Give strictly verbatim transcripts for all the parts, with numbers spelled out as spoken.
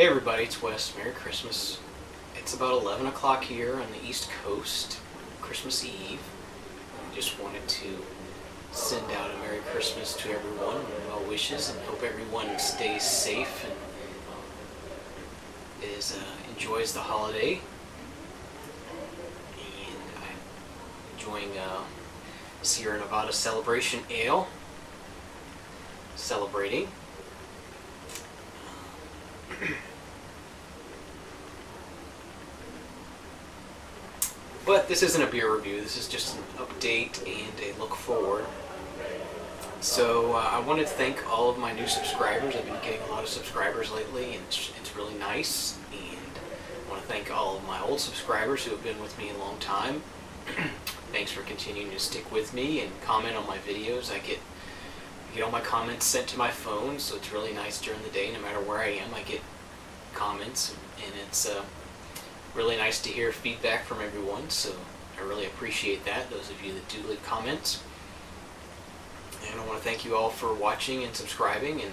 Hey everybody, it's Wes. Merry Christmas. It's about eleven o'clock here on the East Coast, Christmas Eve. I just wanted to send out a Merry Christmas to everyone and well wishes, and hope everyone stays safe and is uh, enjoys the holiday. And I'm enjoying uh, Sierra Nevada Celebration Ale. Celebrating. But this isn't a beer review, this is just an update and a look forward. So uh, I want to thank all of my new subscribers. I've been getting a lot of subscribers lately, and it's, it's really nice. And I want to thank all of my old subscribers who have been with me a long time. Thanks for continuing to stick with me and comment on my videos. I get, I get all my comments sent to my phone, so it's really nice during the day. No matter where I am, I get comments, and it's... Uh, really nice to hear feedback from everyone, so I really appreciate that, those of you that do leave comments. And I want to thank you all for watching and subscribing, and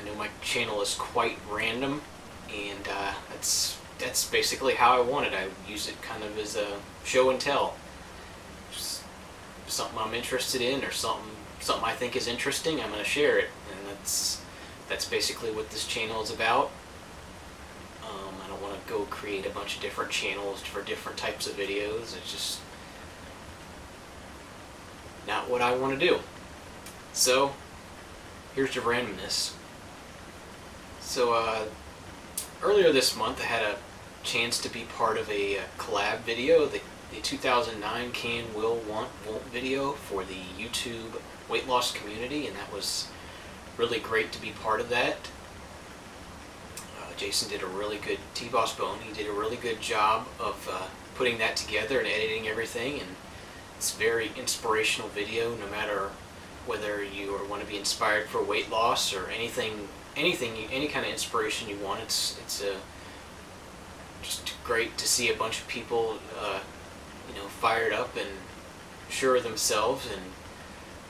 I know my channel is quite random, and uh, that's that's basically how I want it. I use it kind of as a show and tell. Just something I'm interested in, or something something I think is interesting, I'm going to share it, and that's that's basically what this channel is about. Um, I don't want to go create a bunch of different channels for different types of videos. It's just not what I want to do. So, here's the randomness. So, uh, earlier this month I had a chance to be part of a, a collab video, the, the two thousand nine Can, Will, Want, Won't video for the YouTube weight loss community, and that was really great to be part of that. Jason did a really good, T-Boss Bone, he did a really good job of uh, putting that together and editing everything, and it's a very inspirational video, no matter whether you want to be inspired for weight loss or anything, anything, any kind of inspiration you want. It's it's a, just great to see a bunch of people, uh, you know, fired up and sure of themselves and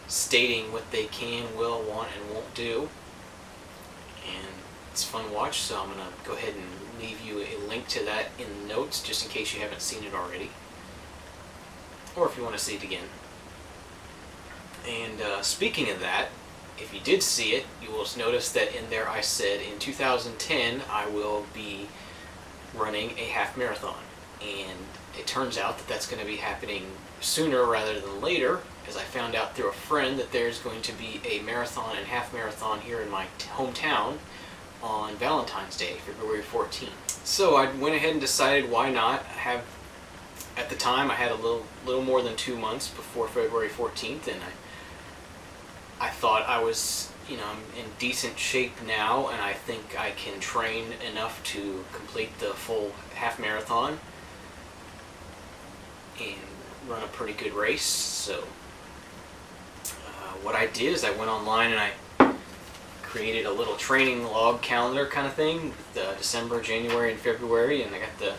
stating what they can, will, want, and won't do. And it's a fun watch, so I'm going to go ahead and leave you a link to that in the notes, just in case you haven't seen it already, or if you want to see it again. And uh, speaking of that, if you did see it, you will notice that in there I said in two thousand ten I will be running a half marathon, and it turns out that that's going to be happening sooner rather than later, as I found out through a friend that there's going to be a marathon and half marathon here in my hometown on Valentine's Day, February fourteenth. So I went ahead and decided, why not? I have, at the time, I had a little little more than two months before February fourteenth, and I I thought I was, you know, I'm in decent shape now, and I think I can train enough to complete the full half marathon and run a pretty good race. So uh, what I did is I went online and I created a little training log calendar kind of thing with uh, December, January, and February, and I got the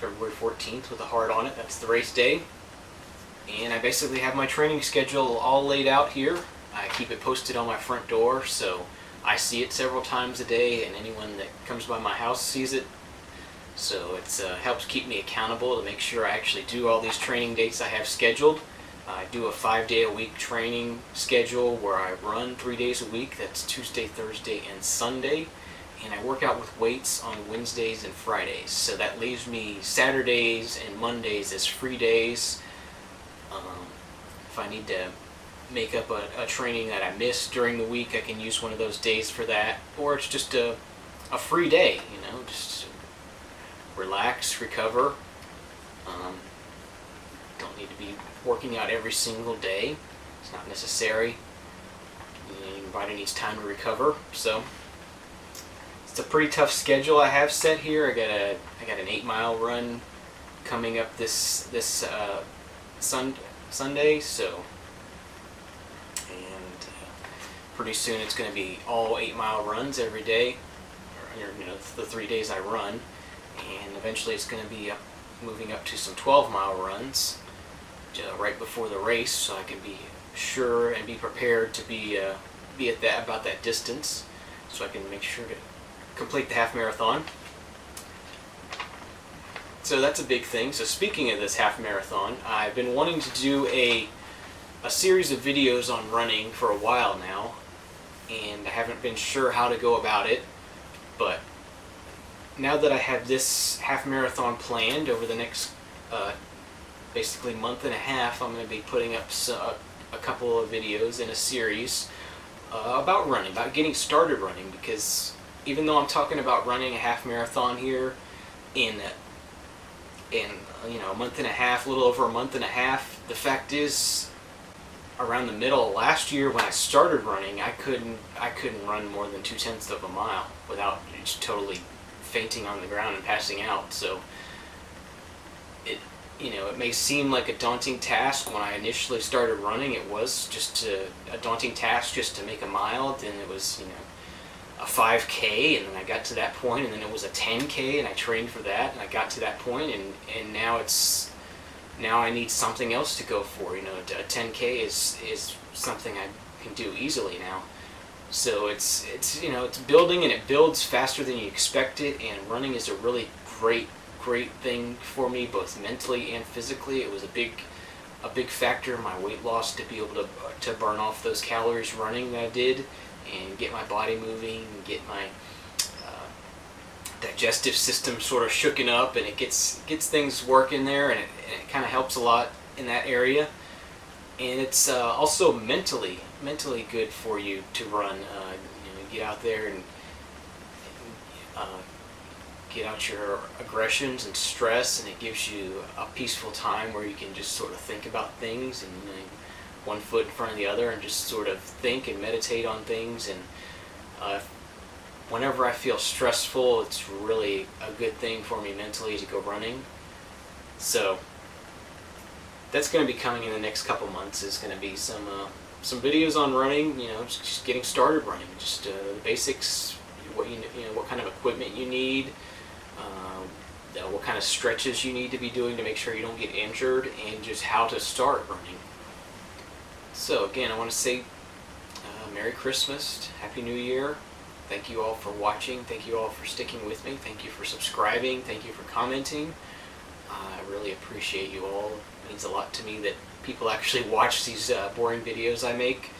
February fourteenth with a heart on it. That's the race day. And I basically have my training schedule all laid out here. I keep it posted on my front door, so I see it several times a day, and anyone that comes by my house sees it. So it uh, helps keep me accountable to make sure I actually do all these training dates I have scheduled. I do a five-day-a-week training schedule where I run three days a week. That's Tuesday, Thursday, and Sunday. And I work out with weights on Wednesdays and Fridays. So that leaves me Saturdays and Mondays as free days. Um, if I need to make up a, a training that I missed during the week, I can use one of those days for that. Or it's just a, a free day, you know, just relax, recover. Um, don't need to be working out every single day. It's not necessary. Everybody needs time to recover. So it's a pretty tough schedule I have set here. I got a I got an eight mile run coming up this this uh, sun, Sunday. So and uh, pretty soon it's going to be all eight mile runs every day, or you know the three days I run, and eventually it's going to be up, moving up to some twelve mile runs. Uh, right before the race, so I can be sure and be prepared to be uh, be at that about that distance, so I can make sure to complete the half marathon. So that's a big thing. So speaking of this half marathon, I've been wanting to do a, a series of videos on running for a while now, and I haven't been sure how to go about it, but now that I have this half marathon planned over the next uh, basically month and a half, I'm going to be putting up some, a couple of videos in a series uh, about running, about getting started running, because even though I'm talking about running a half marathon here in in you know a month and a half, a little over a month and a half, the fact is around the middle of last year when I started running, I couldn't I couldn't run more than two tenths of a mile without just totally fainting on the ground and passing out. So it you know it may seem like a daunting task. When I initially started running, it was just a, a daunting task just to make a mile. Then it was you know a five K, and then I got to that point, and then it was a ten K, and I trained for that, and I got to that point, and and now it's now I need something else to go for. You know a ten K is is something I can do easily now. So it's it's you know it's building, and it builds faster than you expect it. And running is a really great great thing for me, both mentally and physically. It was a big a big factor in my weight loss, to be able to to burn off those calories running that I did, and get my body moving, and get my uh, digestive system sort of shooken up, and it gets gets things working there, and it, and it kind of helps a lot in that area. And it's uh, also mentally. mentally good for you to run. Uh, you know, get out there and uh, get out your aggressions and stress, and it gives you a peaceful time where you can just sort of think about things, and you know, one foot in front of the other, and just sort of think and meditate on things. And uh, whenever I feel stressful, it's really a good thing for me mentally to go running. So that's going to be coming in the next couple months. Is going to be some uh, some videos on running, you know, just getting started running, just uh, the basics, what you, you know, what kind of equipment you need, um, uh, what kind of stretches you need to be doing to make sure you don't get injured, and just how to start running. So again, I want to say uh, Merry Christmas, Happy New Year. Thank you all for watching. Thank you all for sticking with me. Thank you for subscribing. Thank you for commenting. Uh, I really appreciate you all. It means a lot to me that people actually watch these uh, boring videos I make.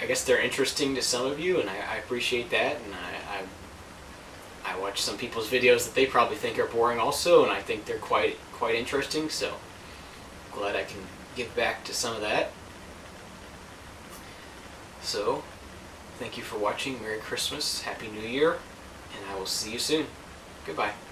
I guess they're interesting to some of you, and I, I appreciate that. And I, I, I watch some people's videos that they probably think are boring also, and I think they're quite quite interesting. So glad I can give back to some of that. So thank you for watching. Merry Christmas, Happy New Year, and I will see you soon. Goodbye.